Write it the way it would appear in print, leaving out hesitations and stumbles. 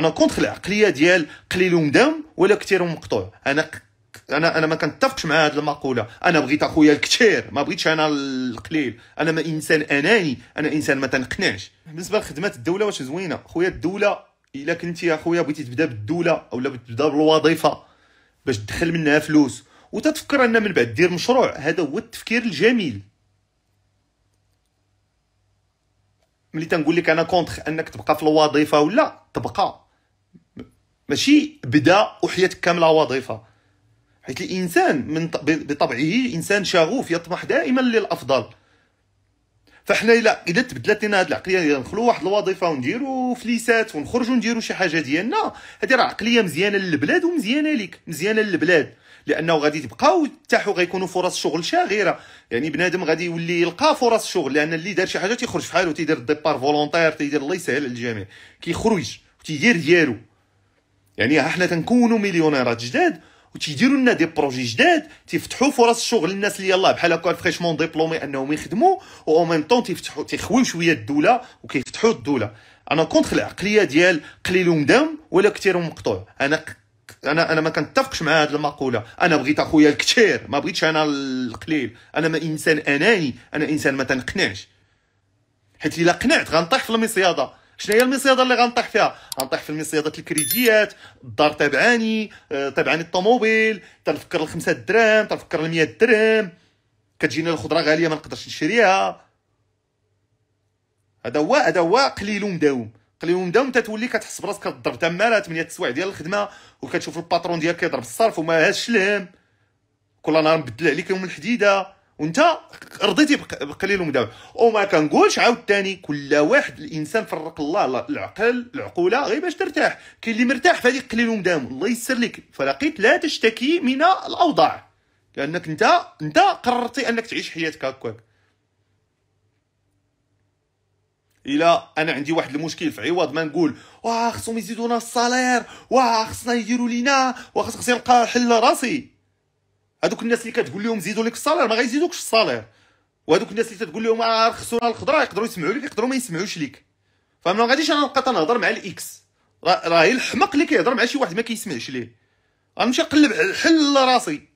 انا كونتخ العقليه ديال قليل ومدام ولا كثير ومقطوع. انا ما كنتفقش مع هذه المقوله. انا بغيت اخويا الكثير، ما بغيتش انا القليل. انا ما انسان اناني، انا انسان ما تنقنعش. بالنسبه لخدمات الدوله واش زوينه خويا الدوله، الا كنتي اخويا بغيتي تبدا بالدوله اولا تبدا بالوظيفه باش تدخل منها فلوس وتتفكر ان من بعد دير مشروع، هذا هو التفكير الجميل. ملي تنقول لك انا كونتخ انك تبقى في الوظيفه ولا تبقى، ماشي بدا وحياتك كامله وظيفه، حيت الانسان من بطبعه انسان شغوف يطمح دائما للافضل. فاحنا الا تبدلت لنا هذه العقليه ندخلوا واحد الوظيفه ونديروا فليسات ونخرجوا نديروا شي حاجه ديالنا، هذه راه عقليه مزيانه للبلاد ومزيانه ليك، مزيانه للبلاد، لانه غادي تبقاو تاحو غيكونوا فرص شغل شاغره. يعني بنادم غادي يولي يلقى فرص شغل، لان اللي دار شي حاجه تيخرج في حاله، تيدير ديبار فولونتير، تيدير الله يسهل على الجميع، كيخرج وتيدير ديالو. يعني ها حنا تنكونوا مليونيرات جداد وتيديروا لنا دي بروجي جداد، تيفتحوا فرص شغل للناس اللي يلاه بحال هكا فريشمون ديبلومي انهم يخدموا، او ميم طون تيفتحوا تيخويو شويه الدوله وكيفتحوا الدوله. انا كونتخ العقليه ديال قليل ومدام ولا كثير ومقطوع. انا ما كنتفقش مع هذه المقوله. انا بغيت اخويا الكثير، ما بغيتش انا القليل. انا ما انسان اناني، انا انسان ما تنقنعش، حيت الا قنعت غنطيح في المصياده. شنو هي المصياده اللي غنطيح فيها؟ غنطيح في المصياده الكريديات، الدار تبعاني، تبعاني الطوموبيل، تنفكر ال5 دراهم، تنفكر ال100 درهم، كتجيني الخضره غاليه ما نقدرش نشريها. هذا هو قليل ومداوم. قليل ومداوم تتولي كتحس براسك كضرب تماره 8 السوايع ديال الخدمه، وكتشوف الباترون ديالك كيضرب الصرف وما هاش الهم، كل نهار مبدل عليك يوم الحديده، وانت رضيتي بقليل ومداوم. وما كنقولش عاوتاني كل واحد، الانسان فرق الله العقل العقوله غير باش ترتاح. كاين اللي مرتاح في هذيك قليل ومداوم، الله يسر لك، فلقيت لا تشتكي من الاوضاع، لانك انت قررتي انك تعيش حياتك هكاك. إلا أنا عندي واحد المشكل، في عوض ما نقول واه خصهم يزيدونا الصالير، واه خصنا يديروا لينا، واه خصني نلقى حل راسي، هذوك الناس اللي كتقول لهم زيدوا لك الصالير ما غايزيدوكش الصالير، وهذوك الناس اللي تتقول لهم رخصونا الخضره يقدروا يسمعوا لك، يقدروا ما يسمعوش لك. فما غاديش أنا نبقى تنهضر مع الإكس، راهي الحمق اللي كيهضر مع شي واحد ما كيسمعش ليه، غنمشي نقلب حل راسي.